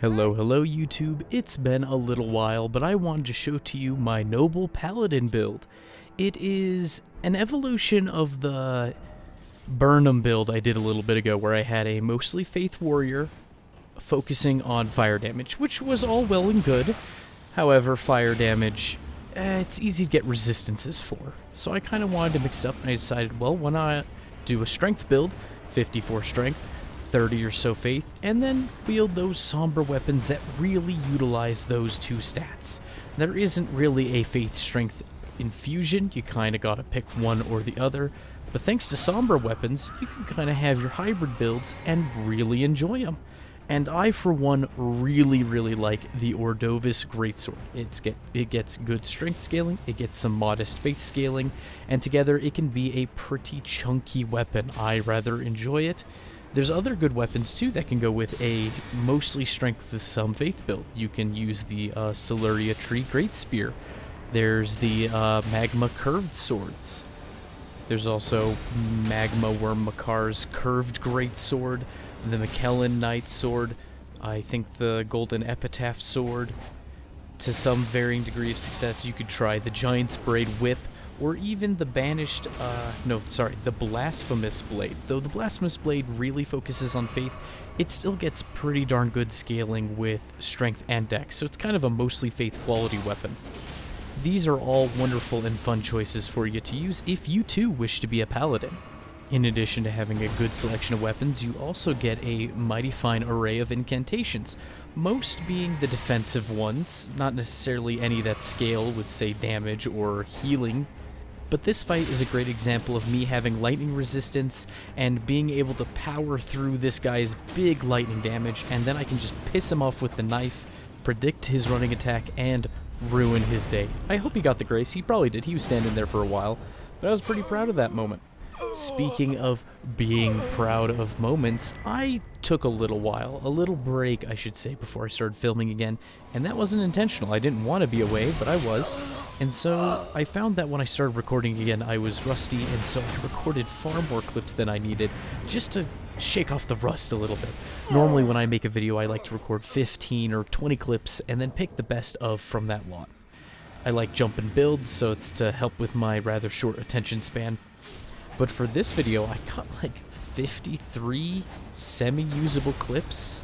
Hello, hello YouTube, it's been a little while, but I wanted to show to you my Noble Paladin build. It is an evolution of the Burnham build I did a little bit ago, where I had a mostly Faith Warrior focusing on fire damage, which was all well and good. However, fire damage, it's easy to get resistances for. So I kind of wanted to mix it up, and I decided, well, why not do a strength build, 54 strength, 30 or so faith, and then wield those somber weapons that really utilize those two stats. There isn't really a faith strength infusion, you kind of got to pick one or the other, but thanks to somber weapons, you can kind of have your hybrid builds and really enjoy them. And I, for one, really like the Ordovis greatsword. It gets good strength scaling, it gets some modest faith scaling, and together it can be a pretty chunky weapon. I rather enjoy it. There's other good weapons, too, that can go with a mostly strength with some faith build. You can use the Siluria Tree Great Spear. There's the Magma Curved Swords. There's also Magma Worm Makar's Curved Great Sword, the McKellen Knight Sword, I think the Golden Epitaph Sword. To some varying degree of success, you could try the Giant's Braid Whip, or even the blasphemous blade. Though the blasphemous blade really focuses on faith, it still gets pretty darn good scaling with strength and dex, so it's kind of a mostly faith quality weapon. These are all wonderful and fun choices for you to use if you too wish to be a paladin. In addition to having a good selection of weapons, you also get a mighty fine array of incantations, most being the defensive ones, not necessarily any that scale with, say, damage or healing. But this fight is a great example of me having lightning resistance and being able to power through this guy's big lightning damage, and then I can just piss him off with the knife, predict his running attack, and ruin his day. I hope he got the grace. He probably did. He was standing there for a while, but I was pretty proud of that moment. Speaking of being proud of moments, I took a little break, I should say, before I started filming again, and that wasn't intentional. I didn't want to be away, but I was, and so I found that when I started recording again, I was rusty, and so I recorded far more clips than I needed, just to shake off the rust a little bit. Normally when I make a video, I like to record 15 or 20 clips, and then pick the best of from that lot. I like jumping builds, so it's to help with my rather short attention span. But for this video, I got like 53 semi-usable clips.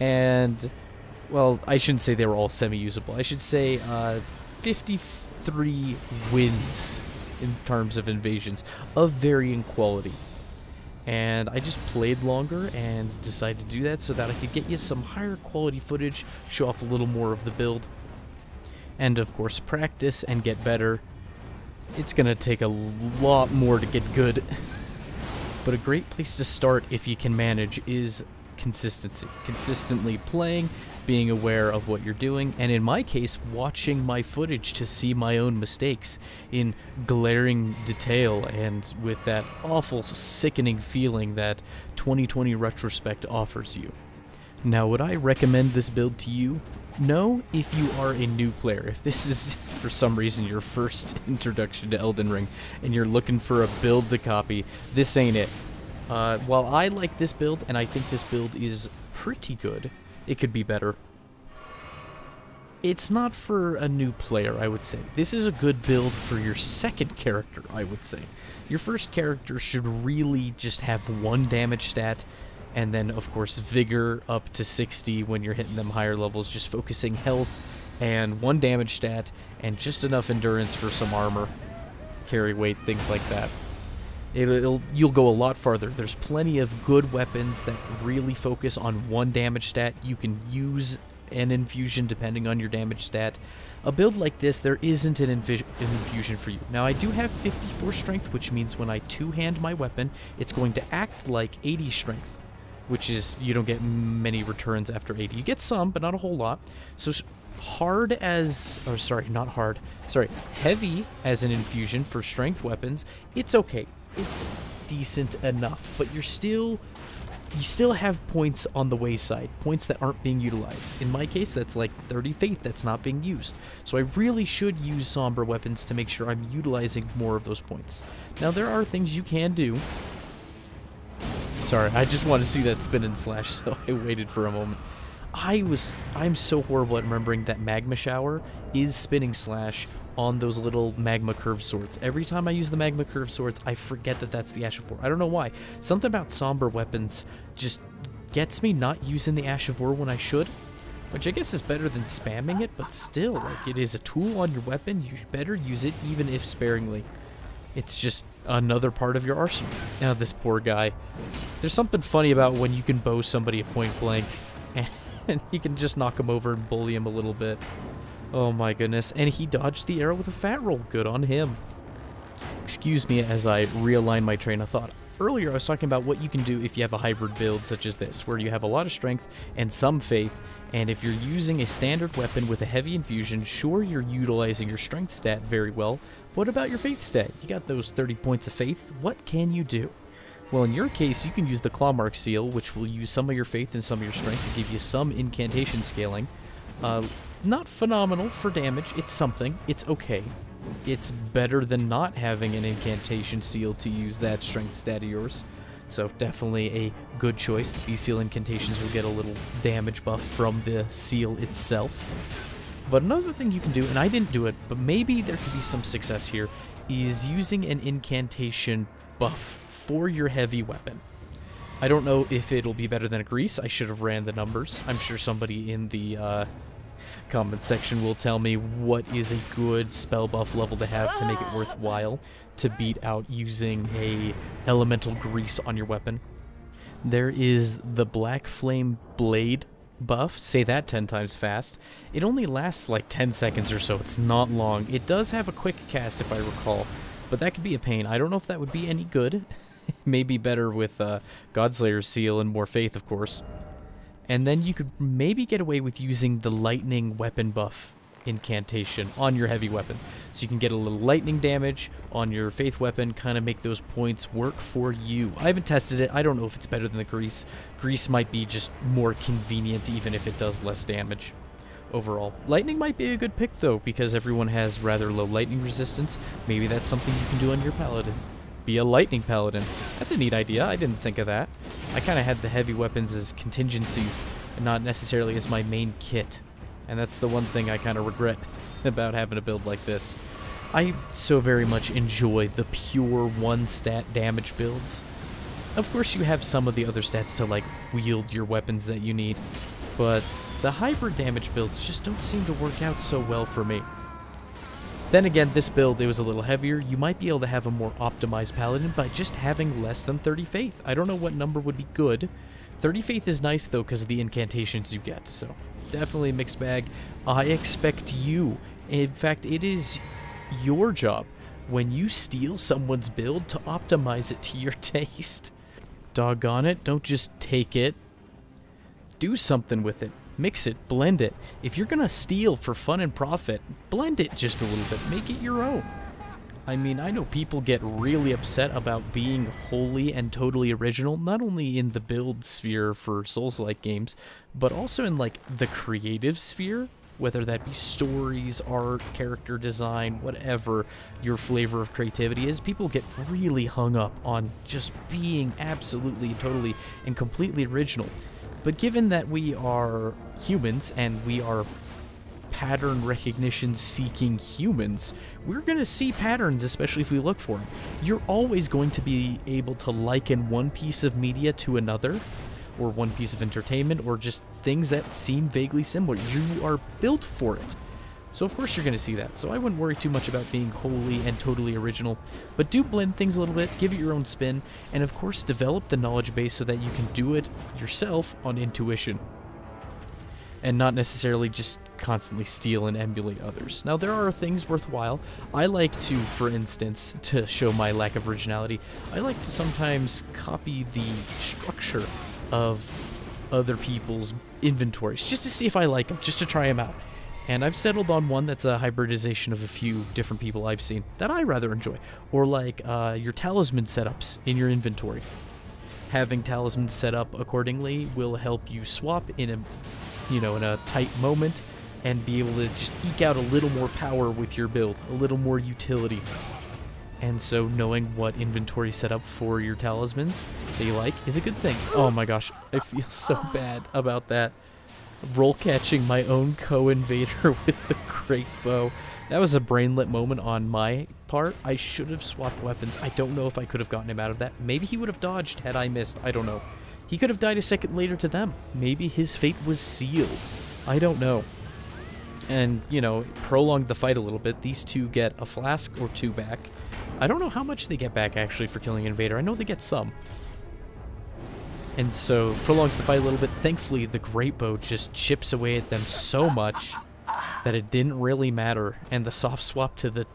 And, well, I shouldn't say they were all semi-usable. I should say 53 wins in terms of invasions of varying quality. And I just played longer and decided to do that so that I could get you some higher quality footage, show off a little more of the build, and of course practice and get better. It's going to take a lot more to get good, but a great place to start if you can manage is consistency. Consistently playing, being aware of what you're doing, and in my case, watching my footage to see my own mistakes in glaring detail and with that awful, sickening feeling that 2020 retrospect offers you. Now, would I recommend this build to you? No, if you are a new player. If this is, for some reason, your first introduction to Elden Ring and you're looking for a build to copy, this ain't it. While I like this build, and I think this build is pretty good, it could be better. It's not for a new player, I would say. This is a good build for your second character, I would say. Your first character should really just have one damage stat, and then, of course, vigor up to 60 when you're hitting them higher levels, just focusing health and one damage stat and just enough endurance for some armor, carry weight, things like that. You'll go a lot farther. There's plenty of good weapons that really focus on one damage stat. You can use an infusion depending on your damage stat. A build like this, there isn't an infusion for you. Now, I do have 54 strength, which means when I two-hand my weapon, it's going to act like 80 strength. Which is, you don't get many returns after 80. You get some, but not a whole lot. So heavy as an infusion for strength weapons, it's okay. It's decent enough, but you still have points on the wayside, points that aren't being utilized. In my case, that's like 30 faith that's not being used. So I really should use somber weapons to make sure I'm utilizing more of those points. Now, there are things you can do. Sorry, I just want to see that spin and slash, so I waited for a moment. I'm so horrible at remembering that Magma Shower is Spinning Slash on those little Magma Curved Swords. Every time I use the Magma Curved Swords, I forget that that's the Ashes of War. I don't know why. Something about somber weapons just gets me not using the Ashes of War when I should, which I guess is better than spamming it, but still, like, it is a tool on your weapon. You better use it even if sparingly. It's just another part of your arsenal. Now this poor guy. There's something funny about when you can bow somebody at point blank and you can just knock him over and bully him a little bit. Oh my goodness. And he dodged the arrow with a fat roll. Good on him. Excuse me as I realign my train of thought. Earlier I was talking about what you can do if you have a hybrid build such as this, where you have a lot of strength and some faith, and if you're using a standard weapon with a heavy infusion, sure, you're utilizing your strength stat very well. What about your faith stat? You got those 30 points of faith. What can you do? Well, in your case, you can use the Clawmark Seal, which will use some of your faith and some of your strength to give you some incantation scaling. Not phenomenal for damage. It's something. It's okay. It's better than not having an incantation seal to use that strength stat of yours. So definitely a good choice. The B-Seal incantations will get a little damage buff from the seal itself. But another thing you can do, and I didn't do it, but maybe there could be some success here, is using an incantation buff for your heavy weapon. I don't know if it'll be better than a grease. I should have ran the numbers. I'm sure somebody in the comment section will tell me what is a good spell buff level to have to make it worthwhile to beat out using a elemental grease on your weapon. There is the Black Flame Blade buff. Say that 10 times fast. It only lasts like 10 seconds or so. It's not long. It does have a quick cast if I recall, but that could be a pain. I don't know if that would be any good. Maybe better with Godslayer's Seal and more faith, of course. And then you could maybe get away with using the lightning weapon buff incantation on your heavy weapon. So you can get a little lightning damage on your faith weapon, kind of make those points work for you. I haven't tested it. I don't know if it's better than the grease. Grease might be just more convenient even if it does less damage overall. Lightning might be a good pick though, because everyone has rather low lightning resistance. Maybe that's something you can do on your paladin. Be a lightning paladin. That's a neat idea. I didn't think of that. I kind of had the heavy weapons as contingencies and not necessarily as my main kit. And that's the one thing I kind of regret about having a build like this. I so very much enjoy the pure one stat damage builds. Of course you have some of the other stats to like wield your weapons that you need, but the hybrid damage builds just don't seem to work out so well for me. Then again, this build, it was a little heavier. You might be able to have a more optimized paladin by just having less than 30 faith. I don't know what number would be good. 30 faith is nice, though, because of the incantations you get. So definitely a mixed bag. I expect you. In fact, it is your job when you steal someone's build to optimize it to your taste. Doggone it. Don't just take it. Do something with it. Mix it, blend it. If you're gonna steal for fun and profit, blend it just a little bit. Make it your own. I mean, I know people get really upset about being wholly and totally original, not only in the build sphere for Souls-like games, but also in, like, the creative sphere, whether that be stories, art, character design, whatever your flavor of creativity is. People get really hung up on just being absolutely, totally, and completely original. But given that we are humans and we are pattern recognition seeking humans, we're going to see patterns, especially if we look for them. You're always going to be able to liken one piece of media to another, or one piece of entertainment, or just things that seem vaguely similar. You are built for it. So of course you're going to see that. So I wouldn't worry too much about being wholly and totally original, but do blend things a little bit, give it your own spin, and of course develop the knowledge base so that you can do it yourself on intuition and not necessarily just constantly steal and emulate others. Now there are things worthwhile. I like to, for instance, to show my lack of originality, I like to sometimes copy the structure of other people's inventories just to see if I like them, just to try them out. And I've settled on one that's a hybridization of a few different people I've seen that I rather enjoy. Or like your talisman setups in your inventory. Having talismans set up accordingly will help you swap in a, you know, in a tight moment and be able to just eke out a little more power with your build, a little more utility. And so knowing what inventory setup for your talismans that you like is a good thing. Oh my gosh, I feel so bad about that. roll catching my own co-invader with the great bow. That was a brainlit moment on my part. I should have swapped weapons. I don't know if I could have gotten him out of that. Maybe he would have dodged had I missed. I don't know. He could have died a second later to them. Maybe his fate was sealed. I don't know. And, you know, it prolonged the fight a little bit. These two get a flask or two back. I don't know how much they get back, actually, for killing Invader. I know they get some. And so, prolongs the fight a little bit. Thankfully, the Great Bow just chips away at them so much that it didn't really matter. And the soft swap to the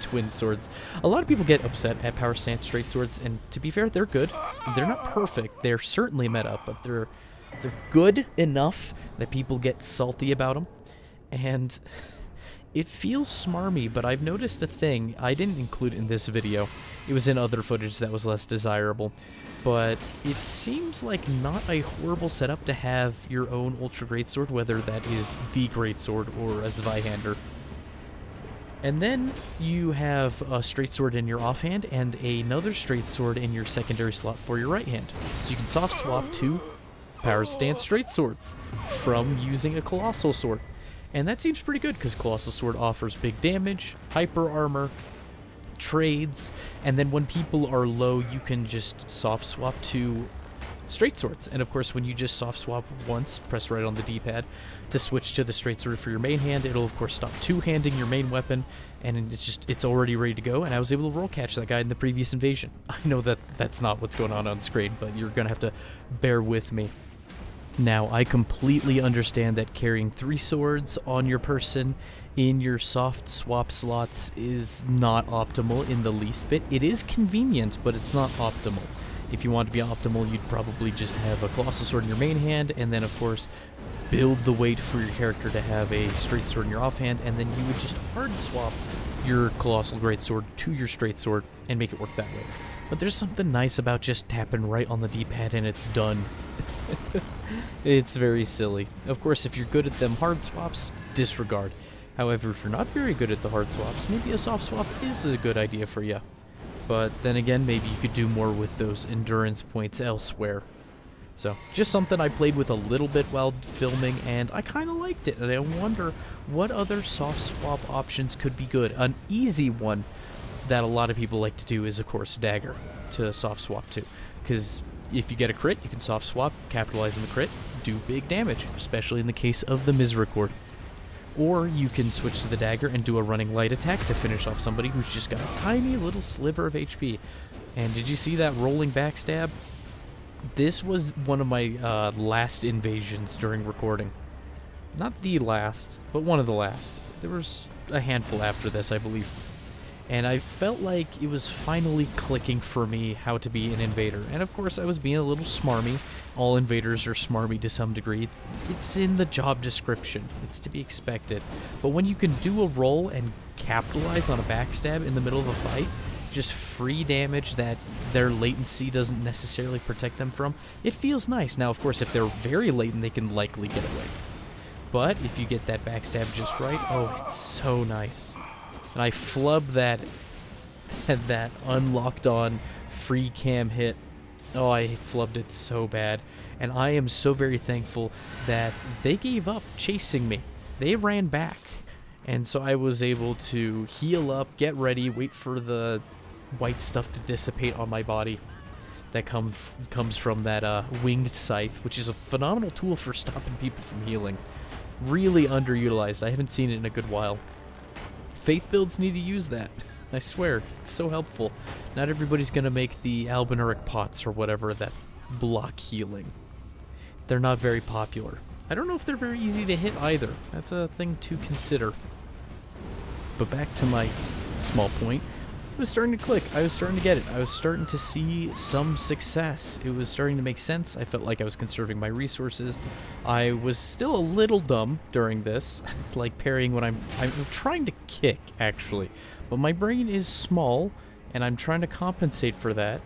twin swords. A lot of people get upset at power stance straight swords, and to be fair, they're good. They're not perfect. They're certainly meta, but they're good enough that people get salty about them. And it feels smarmy, but I've noticed a thing I didn't include in this video. It was in other footage that was less desirable. But it seems like not a horrible setup to have your own Ultra Greatsword, whether that is the Greatsword or a Zweihander. And then you have a straight sword in your offhand and another straight sword in your secondary slot for your right hand. So you can soft swap to power stance straight swords from using a Colossal Sword. And that seems pretty good, because Colossal Sword offers big damage, hyper armor, trades, and then when people are low, you can just soft swap to straight swords. And of course, when you just soft swap once, press right on the D-pad to switch to the straight sword for your main hand. It'll of course stop two-handing your main weapon, and it's already ready to go. And I was able to roll catch that guy in the previous invasion. I know that that's not what's going on screen, but you're gonna have to bear with me. Now, I completely understand that carrying three swords on your person in your soft swap slots is not optimal in the least bit. It is convenient, but it's not optimal. If you want to be optimal, you'd probably just have a Colossal Sword in your main hand, and then, of course, build the weight for your character to have a straight sword in your offhand, and then you would just hard swap your Colossal Greatsword to your straight sword and make it work that way. But there's something nice about just tapping right on the D-pad and it's done. It's very silly. Of course, if you're good at them hard swaps, disregard. However, if you're not very good at the hard swaps, maybe a soft swap is a good idea for you. But then again, maybe you could do more with those endurance points elsewhere. So, just something I played with a little bit while filming, and I kind of liked it. And I wonder what other soft swap options could be good. An easy one that a lot of people like to do is, of course, dagger to soft swap to, because if you get a crit, you can soft swap, capitalize on the crit, do big damage, especially in the case of the Misericord. Or you can switch to the dagger and do a running light attack to finish off somebody who's just got a tiny little sliver of HP. And did you see that rolling backstab? This was one of my last invasions during recording. Not the last, but one of the last. There was a handful after this, I believe. And I felt like it was finally clicking for me how to be an invader. And of course, I was being a little smarmy. All invaders are smarmy to some degree. It's in the job description. It's to be expected. But when you can do a roll and capitalize on a backstab in the middle of a fight, just free damage that their latency doesn't necessarily protect them from, it feels nice. Now, of course, if they're very latent, they can likely get away. But if you get that backstab just right, oh, it's so nice. And I flub that unlocked on free cam hit. Oh, I flubbed it so bad. And I am so very thankful that they gave up chasing me. They ran back. And so I was able to heal up, get ready, wait for the white stuff to dissipate on my body. That comes from that winged scythe, which is a phenomenal tool for stopping people from healing. Really underutilized. I haven't seen it in a good while. Faith builds need to use that. I swear, it's so helpful. Not everybody's gonna make the albinuric pots or whatever that block healing. They're not very popular. I don't know if they're very easy to hit either. That's a thing to consider. But back to my small point. It was starting to click. I was starting to get it. I was starting to see some success. It was starting to make sense. I felt like I was conserving my resources. I was still a little dumb during this, like parrying when I'm trying to kick, actually. But my brain is small, and I'm trying to compensate for that.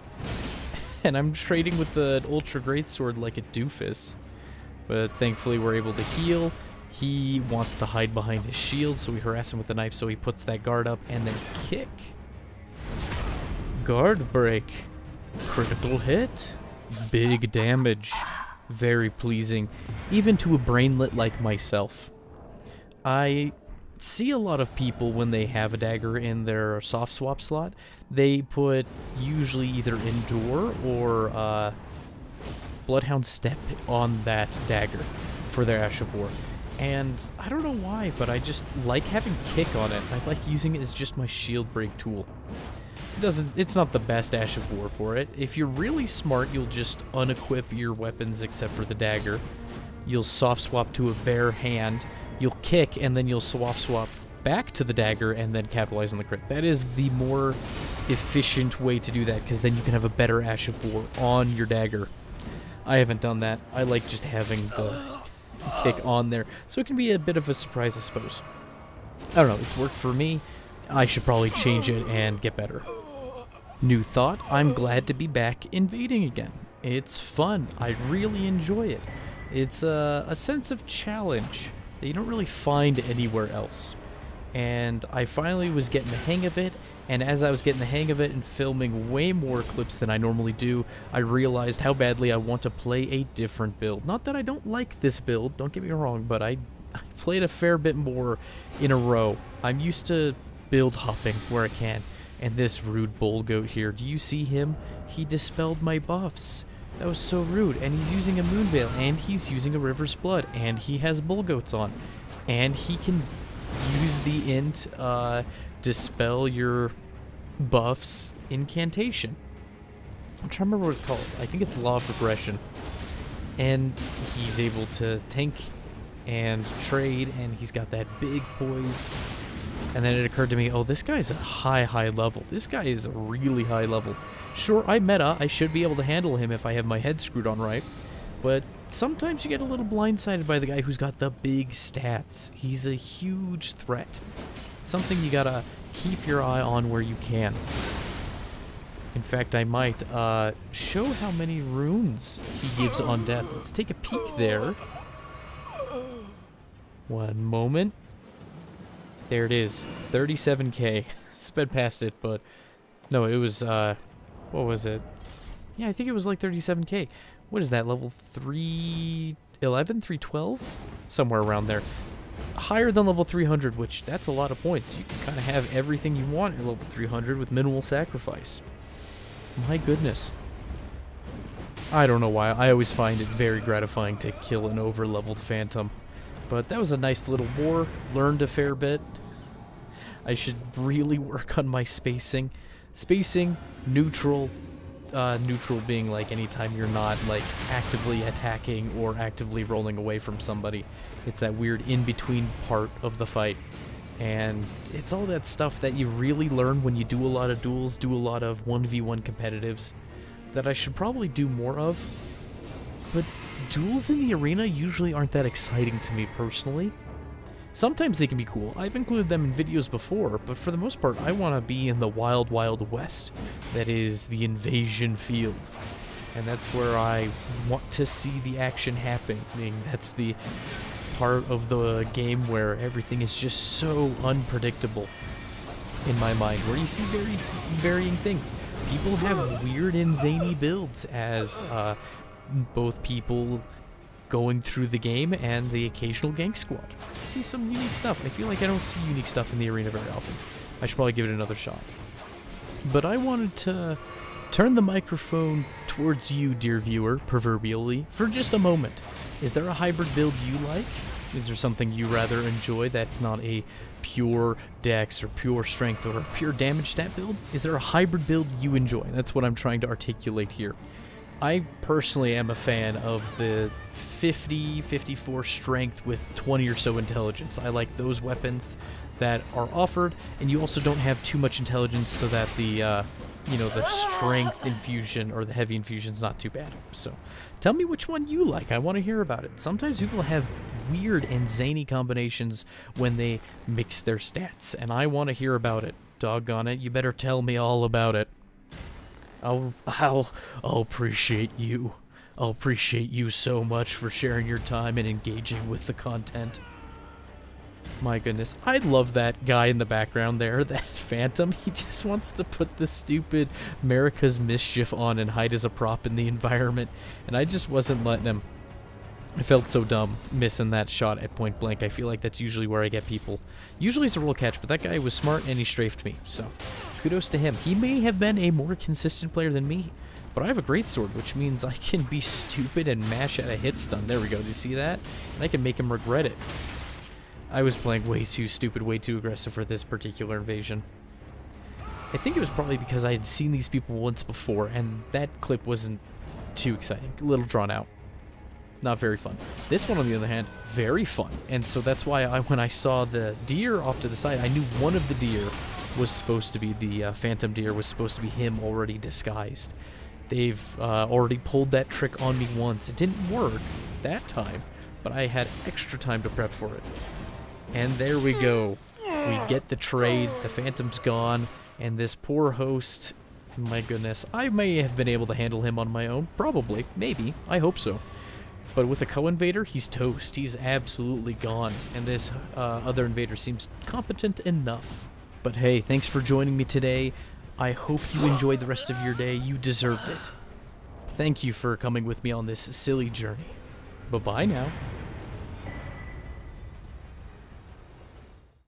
And I'm trading with the Ultra Greatsword like a doofus. But thankfully we're able to heal. He wants to hide behind his shield, so we harass him with the knife, so he puts that guard up and then kick. Guard break, critical hit, big damage, very pleasing, even to a brainlet like myself. I see a lot of people, when they have a dagger in their soft swap slot, they put usually either Endure or Bloodhound Step on that dagger for their Ashes of War. And I don't know why, but I just like having kick on it. I like using it as just my shield break tool. It's not the best Ashes of War for it. If you're really smart, you'll just unequip your weapons except for the dagger. You'll soft swap to a bare hand. You'll kick, and then you'll swap back to the dagger and then capitalize on the crit. That is the more efficient way to do that, because then you can have a better Ashes of War on your dagger. I haven't done that. I like just having the kick on there, so it can be a bit of a surprise, I suppose. I don't know. It's worked for me. I should probably change it and get better. New thought, I'm glad to be back invading again. It's fun. I really enjoy it. It's a sense of challenge that you don't really find anywhere else. And I finally was getting the hang of it, and as I was getting the hang of it and filming way more clips than I normally do, I realized how badly I want to play a different build. Not that I don't like this build, don't get me wrong, but I played a fair bit more in a row. I'm used to build hopping where I can. And this rude bull goat here, do you see him? He dispelled my buffs. That was so rude. And he's using a moon veil, and he's using a river's blood, and he has bull goats on, and he can use the int dispel your buffs incantation. I'm trying to remember what it's called. I think it's Law of Regression. And he's able to tank and trade, and he's got that big poise. And then it occurred to me, oh, this guy's a high level. This guy is a really high level. Sure, I meta. I should be able to handle him if I have my head screwed on right. But sometimes you get a little blindsided by the guy who's got the big stats. He's a huge threat. Something you gotta keep your eye on where you can. In fact, I might show how many runes he gives on death. Let's take a peek there. One moment. There it is, 37k. Sped past it, but no, it was what was it? Yeah, I think it was like 37k. What is that, level 311, 312, somewhere around there? Higher than level 300, which that's a lot of points. You can kind of have everything you want at level 300 with minimal sacrifice. My goodness. I don't know why. I always find it very gratifying to kill an over-leveled phantom. But that was a nice little war. Learned a fair bit. I should really work on my spacing. Spacing, neutral. Neutral being like anytime you're not like actively attacking or actively rolling away from somebody. It's that weird in-between part of the fight. And it's all that stuff that you really learn when you do a lot of duels, do a lot of 1v1 competitives, that I should probably do more of. But duels in the arena usually aren't that exciting to me personally. Sometimes they can be cool. I've included them in videos before, but for the most part, I want to be in the wild, wild west. That is the invasion field. And that's where I want to see the action happening. That's the part of the game where everything is just so unpredictable in my mind, where you see very varying things. People have weird and zany builds as both people going through the game and the occasional gank squad. I see some unique stuff. I feel like I don't see unique stuff in the arena very often. I should probably give it another shot. But I wanted to turn the microphone towards you, dear viewer, proverbially, for just a moment. Is there a hybrid build you like? Is there something you rather enjoy that's not a pure dex or pure strength or a pure damage stat build? Is there a hybrid build you enjoy? That's what I'm trying to articulate here. I personally am a fan of the 50-54 strength with 20 or so intelligence. I like those weapons that are offered, and you also don't have too much intelligence so that the, you know, the strength infusion or the heavy infusion is not too bad. So tell me which one you like. I want to hear about it. Sometimes people have weird and zany combinations when they mix their stats, and I want to hear about it. Doggone it, you better tell me all about it. I'll appreciate you. I'll appreciate you so much for sharing your time and engaging with the content. My goodness, I love that guy in the background there, that phantom. He just wants to put this stupid America's Mischief on and hide as a prop in the environment, and I just wasn't letting him. I felt so dumb missing that shot at point blank. I feel like that's usually where I get people. Usually it's a roll catch, but that guy was smart and he strafed me, so kudos to him. He may have been a more consistent player than me, but I have a greatsword, which means I can be stupid and mash at a hit stun. There we go. Do you see that? And I can make him regret it. I was playing way too stupid, way too aggressive for this particular invasion. I think it was probably because I had seen these people once before, and that clip wasn't too exciting. A little drawn out. Not very fun. This one, on the other hand, very fun. And so that's why when I saw the deer off to the side, I knew one of the deer was supposed to be the phantom deer, was supposed to be him already disguised. They've already pulled that trick on me once. It didn't work that time, but I had extra time to prep for it. And there we go. We get the trade. The phantom's gone. And this poor host, my goodness, I may have been able to handle him on my own. Probably. Maybe. I hope so. But with a co-invader, he's toast. He's absolutely gone. And this other invader seems competent enough. But hey, thanks for joining me today. I hope you enjoyed the rest of your day. You deserved it. Thank you for coming with me on this silly journey. Bye-bye now.